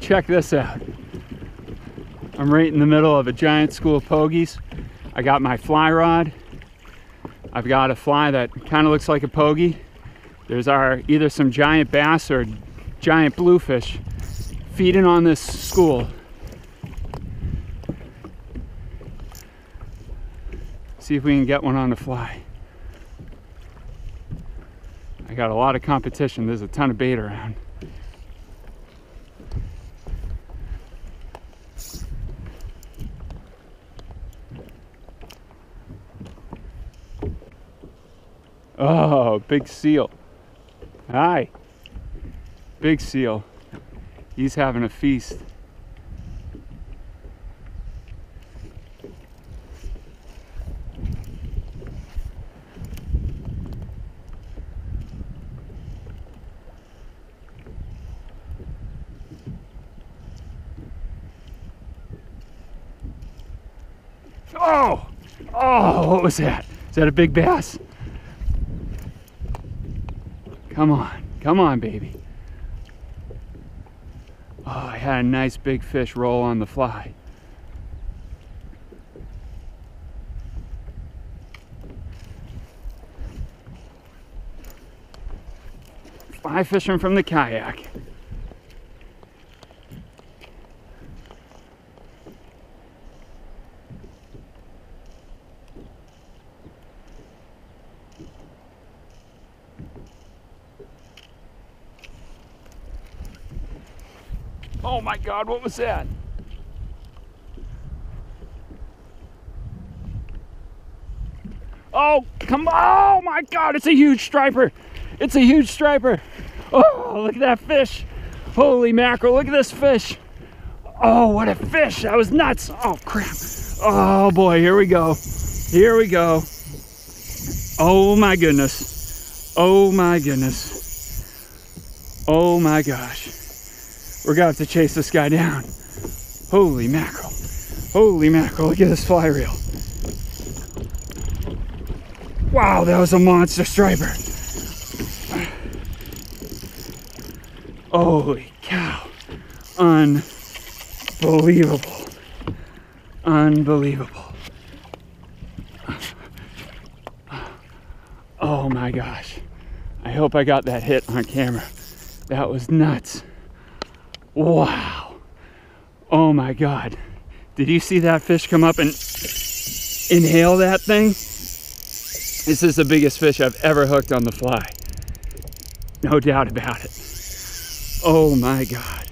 Check this out. I'm right in the middle of a giant school of pogies. I got my fly rod. I've got a fly that kind of looks like a pogie. There's either some giant bass or giant bluefish feeding on this school. See if we can get one on the fly. I got a lot of competition. There's a ton of bait around. Oh, big seal. Hi. Big seal. He's having a feast. Oh! Oh, what was that? Is that a big bass? Come on, come on, baby. Oh, I had a nice big fish roll on the fly. Fly fishing from the kayak. Oh my God, what was that? Oh, come on. Oh my God, it's a huge striper. It's a huge striper. Oh, look at that fish. Holy mackerel, look at this fish. Oh, what a fish. That was nuts. Oh, crap. Oh boy, here we go. Here we go. Oh my goodness. Oh my goodness. Oh my gosh. We're gonna have to chase this guy down. Holy mackerel. Holy mackerel, look at this fly reel. Wow, that was a monster striper. Holy cow. Unbelievable. Unbelievable. Oh my gosh. I hope I got that hit on camera. That was nuts. Wow. Oh my God. Did you see that fish come up and inhale that thing? This is the biggest fish I've ever hooked on the fly. No doubt about it. Oh my God.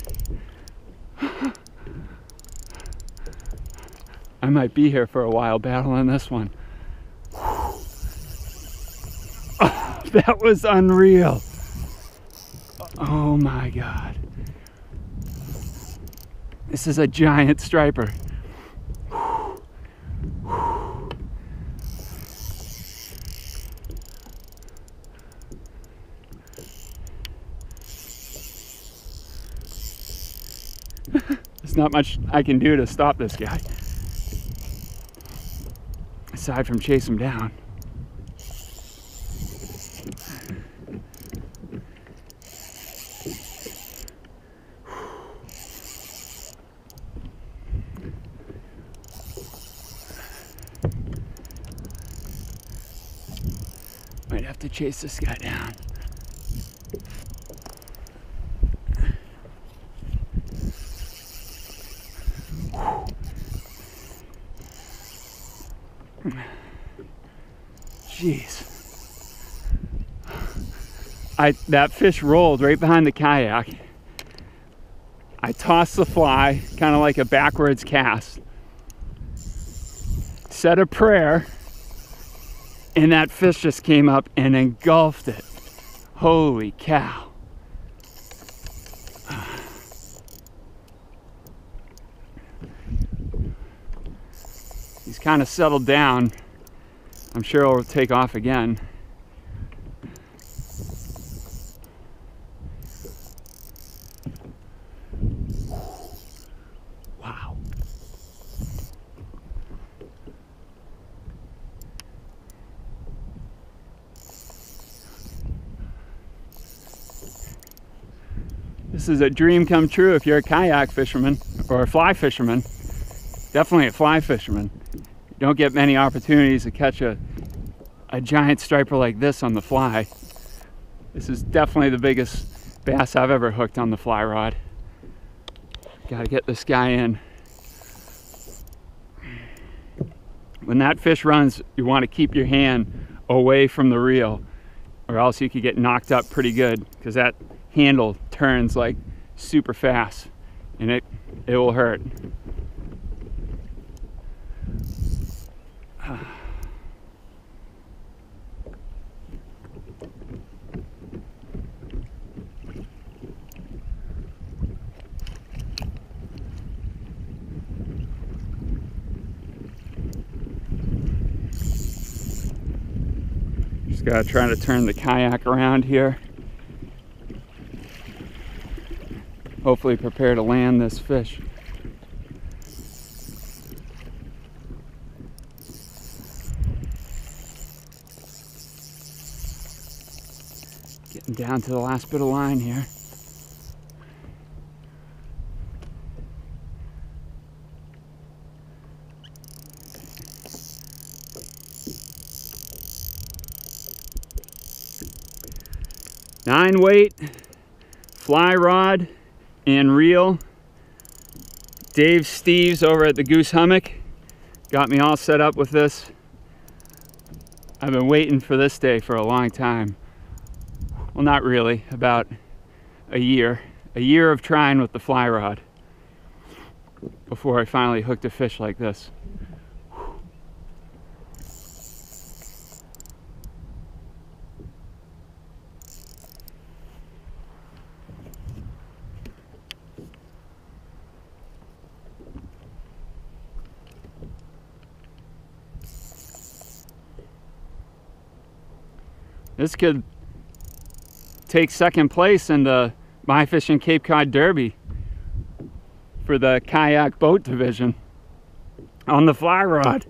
I might be here for a while battling this one. Oh, that was unreal. Oh my God. This is a giant striper. There's not much I can do to stop this guy, aside from chase him down. Chase this guy down. Jeez. That fish rolled right behind the kayak. I tossed the fly, kind of like a backwards cast. Said a prayer. And that fish just came up and engulfed it. Holy cow. He's kind of settled down. I'm sure he'll take off again. This is a dream come true if you're a kayak fisherman or a fly fisherman. Definitely a fly fisherman. You don't get many opportunities to catch a giant striper like this on the fly. This is definitely the biggest bass I've ever hooked on the fly rod. Gotta get this guy in. When that fish runs, you want to keep your hand away from the reel, or else you could get knocked up pretty good, because that handle turns like super fast and it will hurt. Just gotta try to turn the kayak around here. Hopefully prepare to land this fish. Getting down to the last bit of line here. Nine weight, fly rod, and reel. Dave Steeves over at the Goose Hummock got me all set up with this. I've been waiting for this day for a long time. Well, not really, about a year. A year of trying with the fly rod before I finally hooked a fish like this. This could take second place in the My Fishing Cape Cod Derby for the kayak boat division on the fly rod.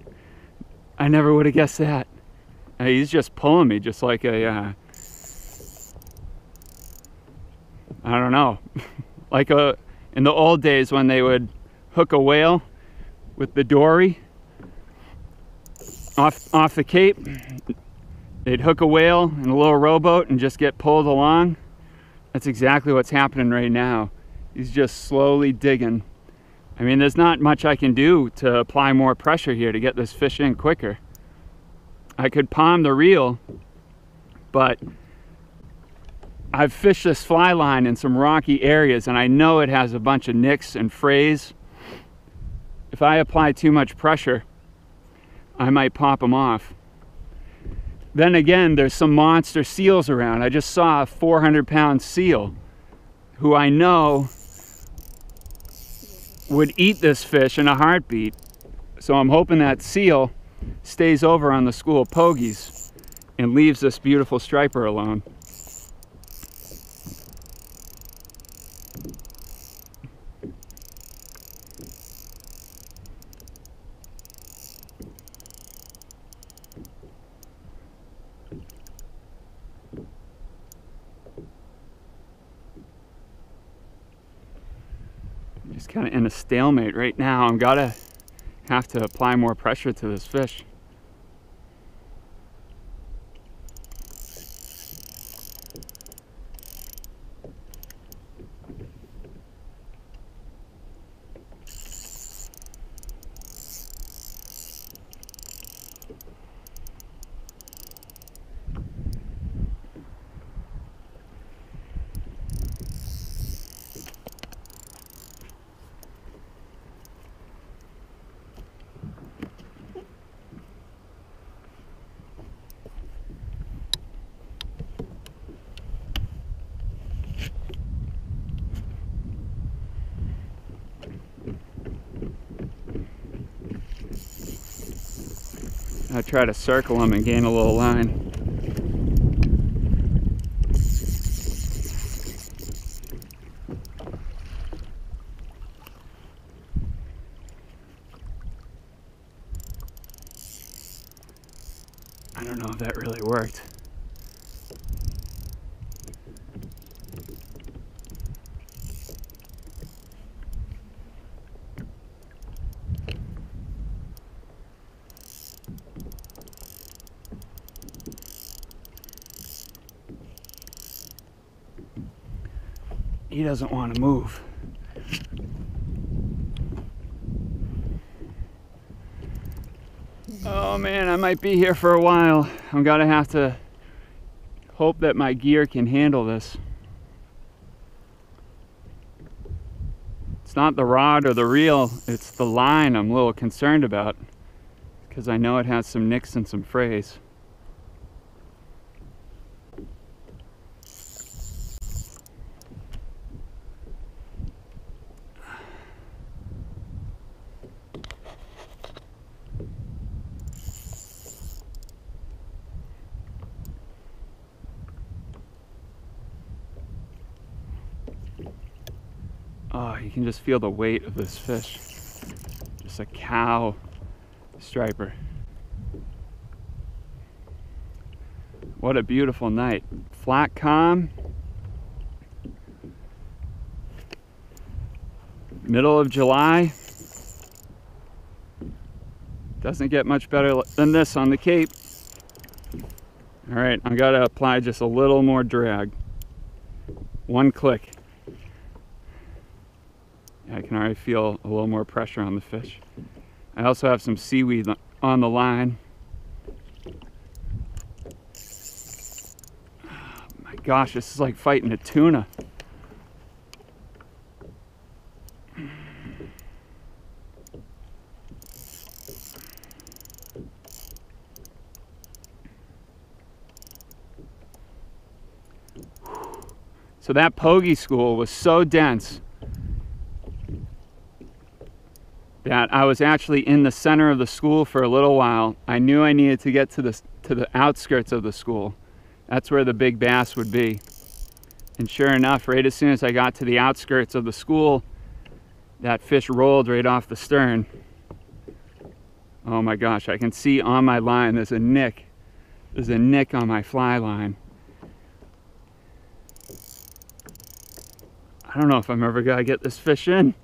I never would have guessed that. He's just pulling me just like a, I don't know, like in the old days when they would hook a whale with the dory off the Cape. They'd hook a whale in a little rowboat and just get pulled along. That's exactly what's happening right now. He's just slowly digging. I mean, there's not much I can do to apply more pressure here to get this fish in quicker. I could palm the reel, but I've fished this fly line in some rocky areas and I know it has a bunch of nicks and frays. If I apply too much pressure, I might pop them off. Then again, there's some monster seals around. I just saw a 400-pound seal who I know would eat this fish in a heartbeat. So I'm hoping that seal stays over on the school of pogies and leaves this beautiful striper alone. Just kind of in a stalemate right now. I'm gonna have to apply more pressure to this fish. I try to circle them and gain a little line. I don't know if that really worked. he doesn't want to move. Oh man, I might be here for a while. I'm gonna have to hope that my gear can handle this. It's not the rod or the reel, it's the line I'm a little concerned about, because I know it has some nicks and some frays. Oh, you can just feel the weight of this fish. Just a cow striper. What a beautiful night. Flat, calm. Middle of July. Doesn't get much better than this on the Cape. All right, I've got to apply just a little more drag. One click. I can already feel a little more pressure on the fish. I also have some seaweed on the line. Oh my gosh, this is like fighting a tuna. So that pogie school was so dense that I was actually in the center of the school for a little while. I knew I needed to get to the outskirts of the school. That's where the big bass would be. And sure enough, right as soon as I got to the outskirts of the school, that fish rolled right off the stern. Oh my gosh, I can see on my line there's a nick. There's a nick on my fly line. I don't know if I'm ever gonna get this fish in.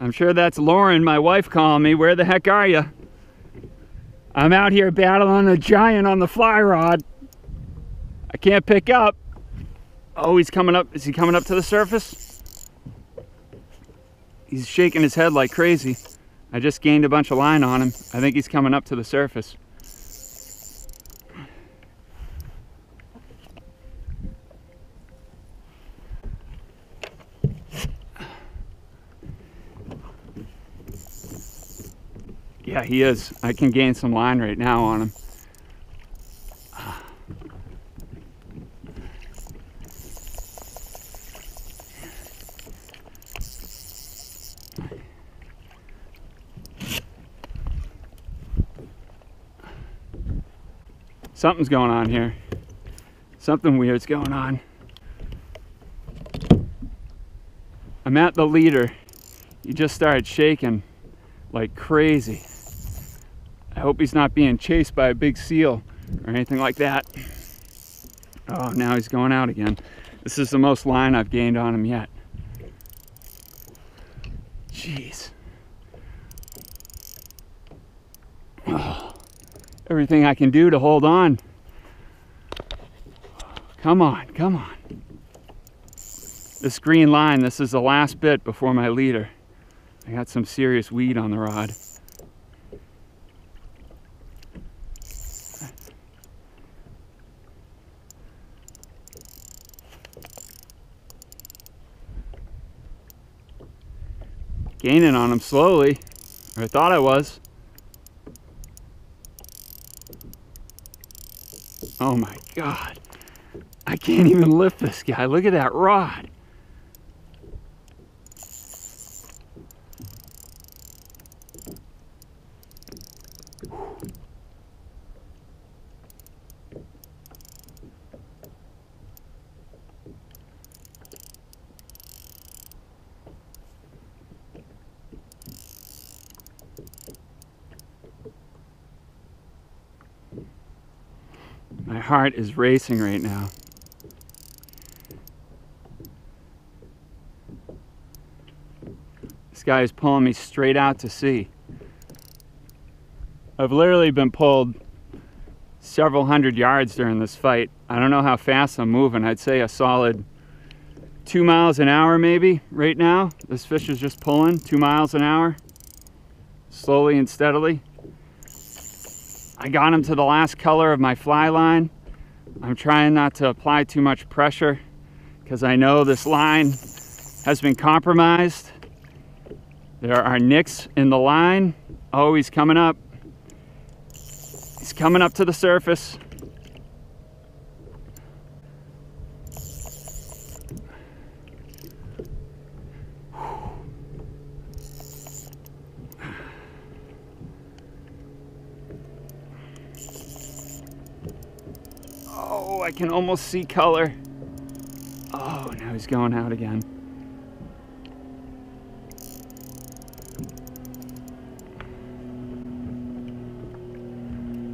I'm sure that's Lauren, my wife, calling me. Where the heck are you? I'm out here battling a giant on the fly rod. I can't pick up. Oh, he's coming up. Is he coming up to the surface? He's shaking his head like crazy. I just gained a bunch of line on him. I think he's coming up to the surface. Yeah, he is. I can gain some line right now on him. Something's going on here. Something weird's going on. I'm at the leader. He just started shaking like crazy. I hope he's not being chased by a big seal or anything like that. Oh, now he's going out again. This is the most line I've gained on him yet. Jeez. Oh, everything I can do to hold on. Come on, come on. This green line, this is the last bit before my leader. I got some serious weed on the rod. Gaining on him slowly, or I thought I was. Oh my God. I can't even lift this guy. Look at that rod. heart is racing right now. This guy is pulling me straight out to sea. I've literally been pulled several hundred yards during this fight. I don't know how fast I'm moving. I'd say a solid 2 miles an hour maybe right now. This fish is just pulling 2 miles an hour, slowly and steadily. I got him to the last color of my fly line. I'm trying not to apply too much pressure because I know this line has been compromised. There are nicks in the line. Oh, he's coming up. He's coming up to the surface. Oh, I can almost see color. Oh, now he's going out again.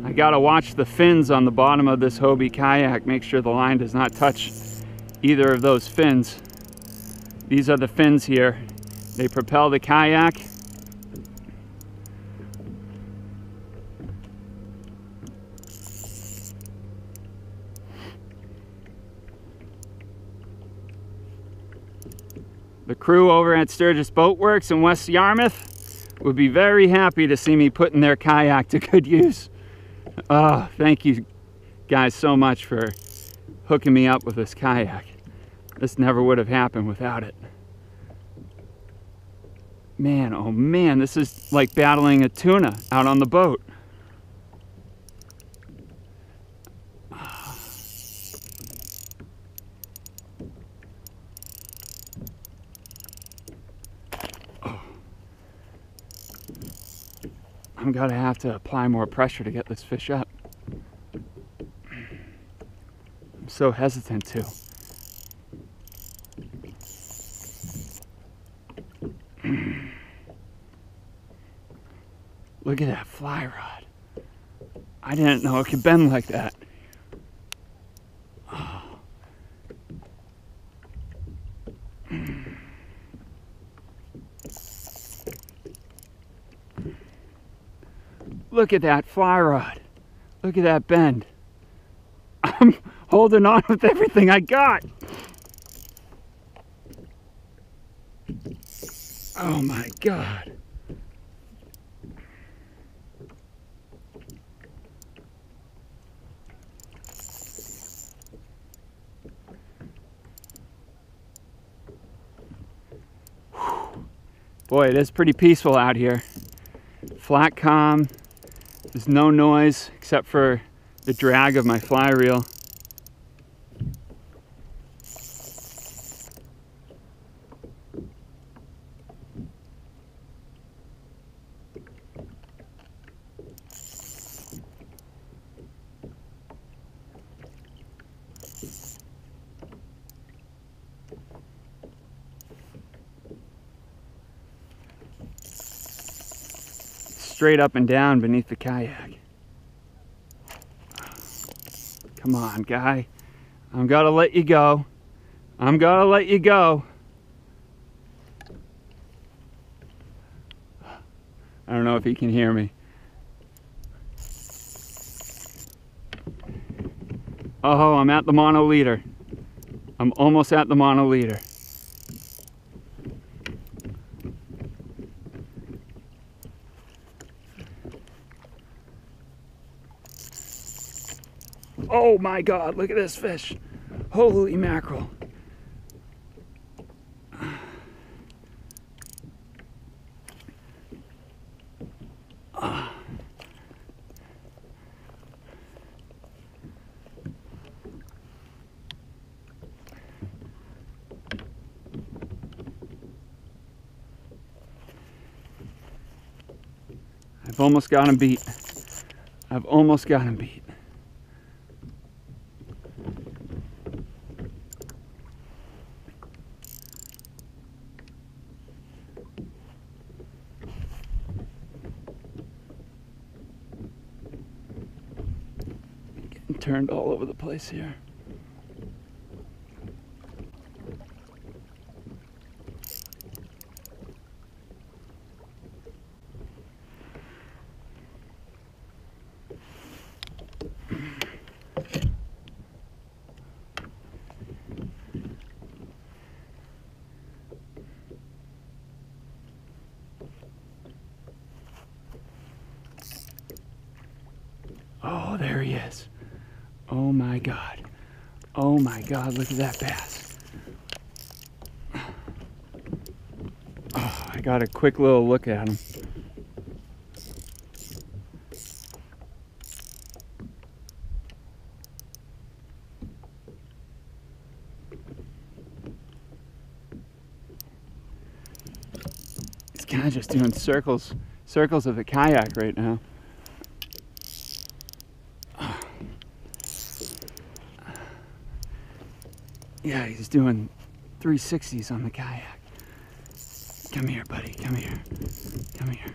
I gotta watch the fins on the bottom of this Hobie kayak, make sure the line does not touch either of those fins. These are the fins here. They propel the kayak. The crew over at Sturgis Boatworks in West Yarmouth would be very happy to see me putting their kayak to good use. Oh, thank you guys so much for hooking me up with this kayak. This never would have happened without it. Man, oh man, this is like battling a tuna out on the boat. I'm gonna have to apply more pressure to get this fish up. I'm so hesitant to. Look at that fly rod. I didn't know it could bend like that. Look at that fly rod. Look at that bend. I'm holding on with everything I got. Oh my God. Whew. Boy, it is pretty peaceful out here. Flat, calm. There's no noise except for the drag of my fly reel. Straight up and down beneath the kayak. Come on, guy. I'm gonna let you go. I'm gonna let you go. I don't know if he can hear me. Oh, I'm at the mono leader. I'm almost at the mono leader. Oh my God, look at this fish. Holy mackerel. I've almost got him beat. I've almost got him beat. turned all over the place here. Oh, there he is. Oh my God. Oh my God, look at that bass. Oh, I got a quick little look at him. He's kind of just doing circles of the kayak right now. Yeah, he's doing 360s on the kayak. Come here, buddy. Come here. Come here.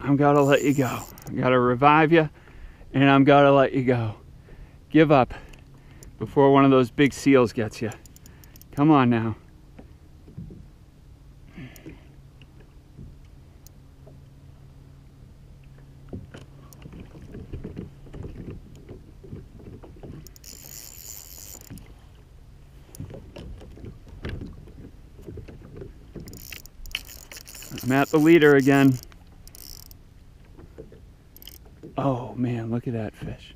I'm gonna let you go. I'm gonna revive you, and I'm gonna let you go. Give up before one of those big seals gets you. Come on now. I'm at the leader again. Oh man, look at that fish.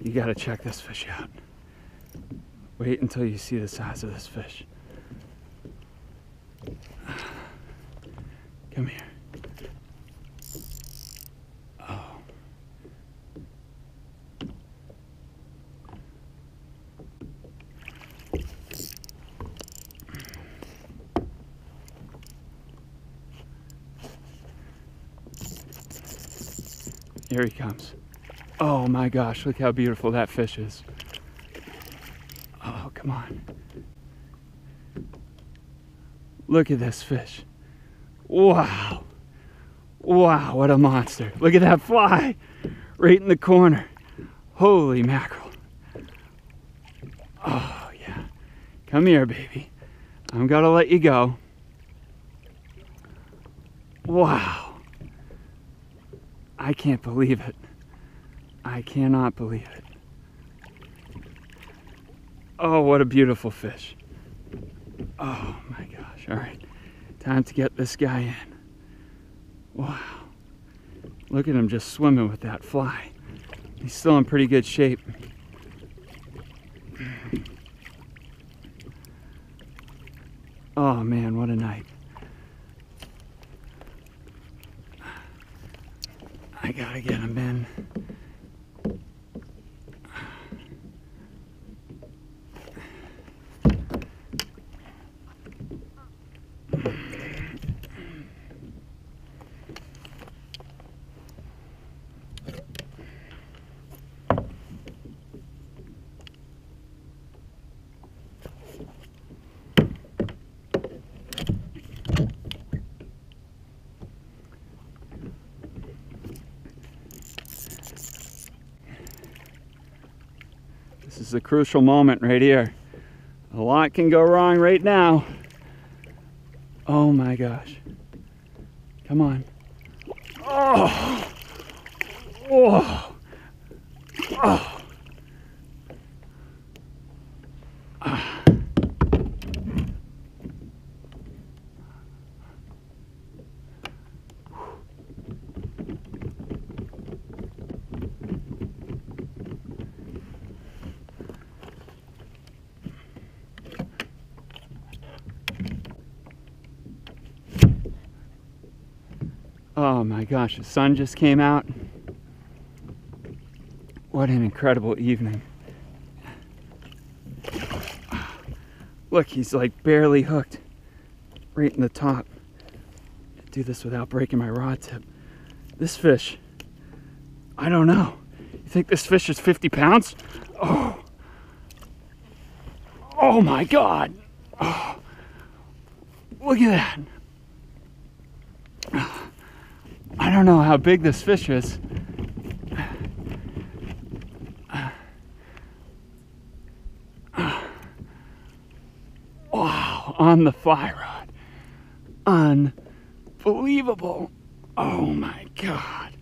You gotta check this fish out. Wait until you see the size of this fish. Come here. Oh. Here he comes. Oh my gosh, look how beautiful that fish is. Oh, come on. Look at this fish. Wow. Wow, what a monster. Look at that fly right in the corner. Holy mackerel. Oh yeah. Come here, baby. I'm gonna let you go. Wow. I can't believe it. I cannot believe it. Oh, what a beautiful fish. Oh my gosh. All right. Time to get this guy in. Wow. Look at him just swimming with that fly. He's still in pretty good shape. Oh man, what a night. I gotta get him in. This is a crucial moment right here. A lot can go wrong right now. Oh my gosh. Come on. Oh! Whoa! Oh! Ah. Oh my gosh, the sun just came out. What an incredible evening. Look, he's like barely hooked right in the top. I do this without breaking my rod tip. This fish, I don't know. You think this fish is 50 pounds? Oh. Oh my God. Oh. Look at that. I don't know how big this fish is. Wow, on the fly rod. Unbelievable. Oh my God.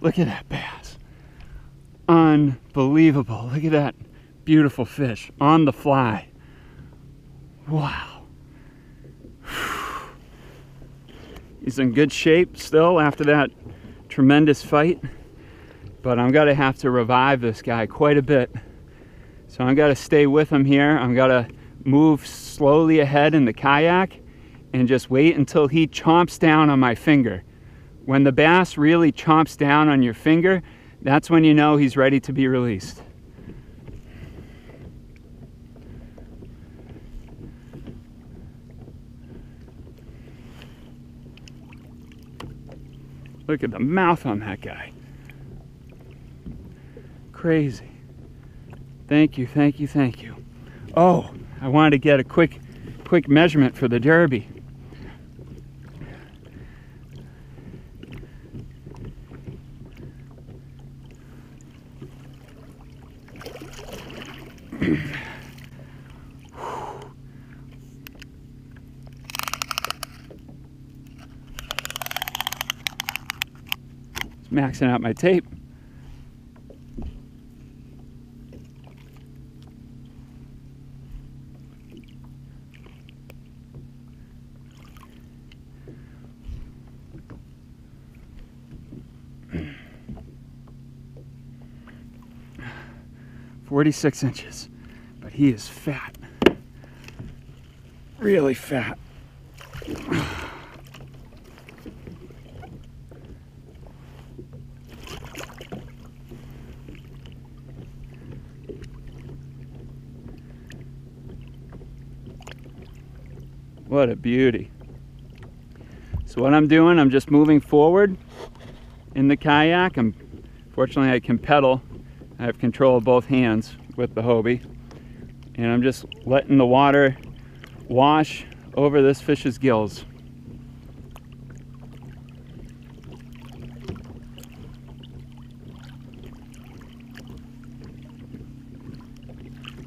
Look at that bass. Unbelievable. Look at that beautiful fish on the fly. Wow. He's in good shape still after that tremendous fight, but I'm gonna have to revive this guy quite a bit. So I'm gonna stay with him here. I'm gonna move slowly ahead in the kayak and just wait until he chomps down on my finger. When the bass really chomps down on your finger, that's when you know he's ready to be released. Look at the mouth on that guy. Crazy. Thank you, thank you, thank you. Oh, I wanted to get a quick measurement for the Derby. Maxing out my tape. 46 inches, but he is fat, really fat. What a beauty. So what I'm doing, I'm just moving forward in the kayak. Fortunately I can pedal. I have control of both hands with the Hobie. And I'm just letting the water wash over this fish's gills.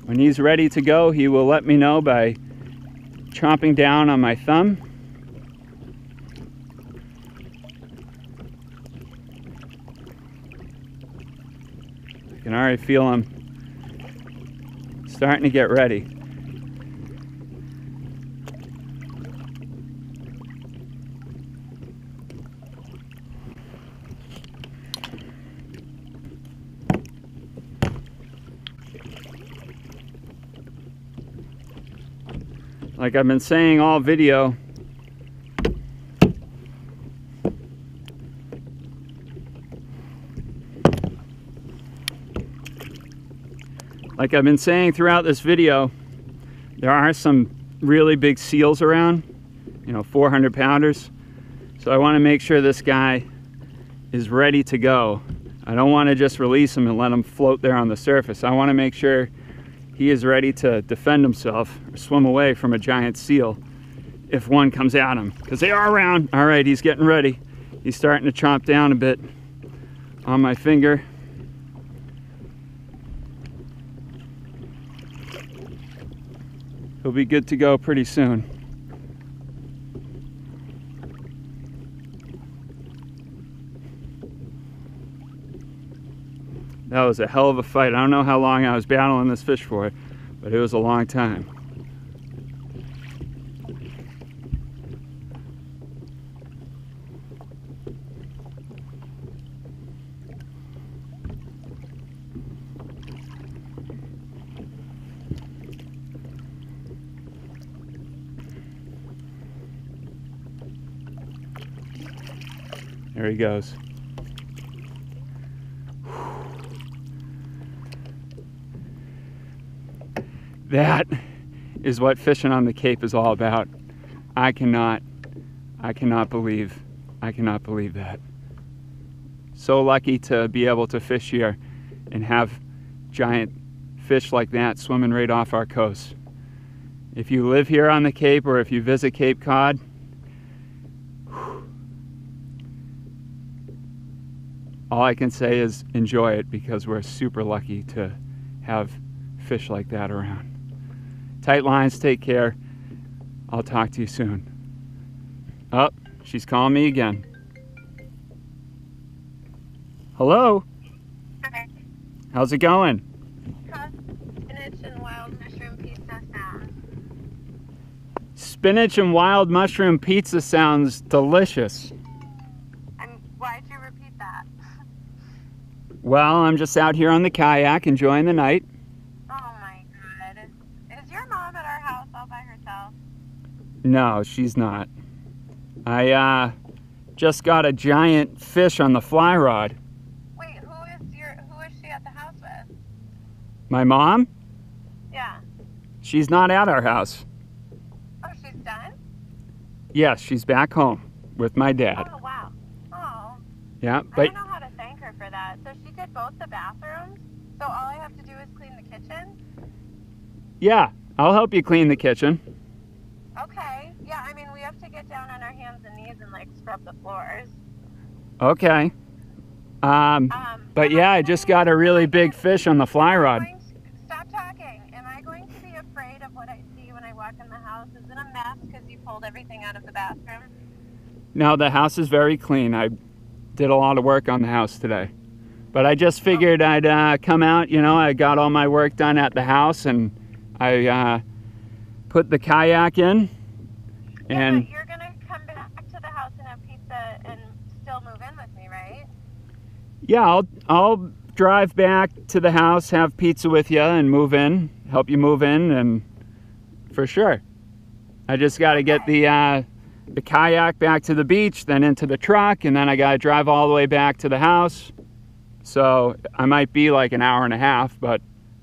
When he's ready to go, he will let me know by chomping down on my thumb. I can already feel him starting to get ready. Like I've been saying all video, like I've been saying throughout this video, there are some really big seals around, you know, 400 pounders. So I want to make sure this guy is ready to go. I don't want to just release him and let him float there on the surface. I want to make sure he is ready to defend himself or swim away from a giant seal if one comes at him, because they are around. All right, he's getting ready. He's starting to chomp down a bit on my finger. He'll be good to go pretty soon. That was a hell of a fight. I don't know how long I was battling this fish for, but it was a long time. There he goes. That is what fishing on the Cape is all about. I cannot believe that. So lucky to be able to fish here and have giant fish like that swimming right off our coast. If you live here on the Cape or if you visit Cape Cod, all I can say is enjoy it, because we're super lucky to have fish like that around. Tight lines, take care. I'll talk to you soon. Oh, she's calling me again. Hello? Hi. How's it going? Spinach and wild mushroom pizza sounds. Spinach and wild mushroom pizza sounds delicious. Well, I'm just out here on the kayak enjoying the night. Oh my God. Is your mom at our house all by herself? No, she's not. I just got a giant fish on the fly rod. Wait, who is she at the house with? My mom? Yeah. She's not at our house. Oh, she's done? Yes, she's back home with my dad. Oh, wow. Oh. Yeah, but for that. So she did both the bathrooms, so all I have to do is clean the kitchen? Yeah, I'll help you clean the kitchen. Okay. Yeah, I mean, we have to get down on our hands and knees and like scrub the floors. Okay. But yeah, I just got a really big fish on the fly rod. Stop talking. Am I going to be afraid of what I see when I walk in the house? Is it a mess because you pulled everything out of the bathroom? No, the house is very clean. I did a lot of work on the house today, but I just figured I'd come out, you know, I got all my work done at the house and I put the kayak in. And yeah, you're gonna come back to the house and have pizza and still move in with me, right? Yeah, I'll drive back to the house, have pizza with you and move in, help you move in, and for sure. I just gotta get the kayak back to the beach, then into the truck, and then I gotta drive all the way back to the house. So I might be like an hour and a half, but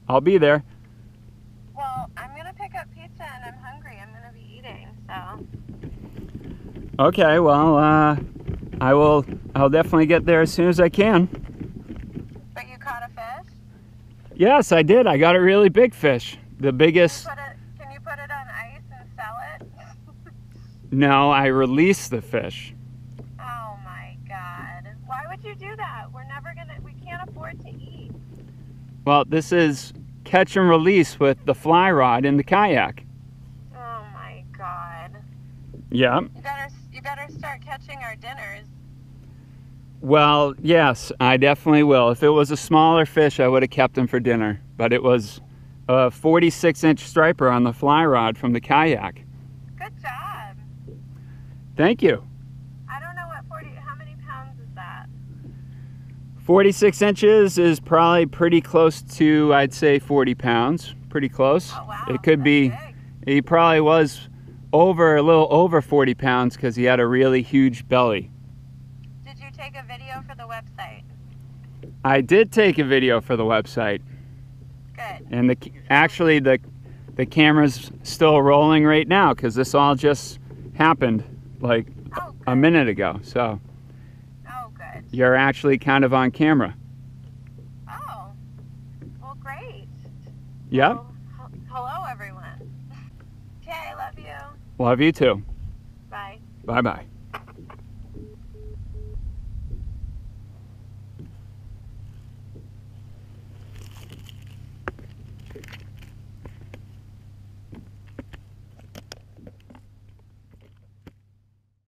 I'll be there. Well, I'm gonna pick up pizza and I'm hungry. I'm gonna be eating, so. Okay, well, I'll definitely get there as soon as I can. But you caught a fish? Yes, I did. I got a really big fish. The biggest. Can you put it on ice and sell it? No, I released the fish. Oh my God. Why would you do that? We can't afford to eat. Well, this is catch and release with the fly rod in the kayak. Oh my God. Yeah. You better start catching our dinners. Well, yes, I definitely will. If it was a smaller fish, I would have kept him for dinner, but it was a 46-inch striper on the fly rod from the kayak. Good job. Thank you. I don't know what how many pounds is that? 46 inches is probably pretty close to, I'd say, 40 pounds. Pretty close. Oh, wow. It could be, big. He probably was a little over 40 pounds because he had a really huge belly. Did you take a video for the website? I did take a video for the website. Good. And actually the camera's still rolling right now because this all just happened like a minute ago, so good. You're actually kind of on camera. Oh, well, great. Yep. Well, hello, everyone. Okay, love you. Love you too. Bye. Bye-bye.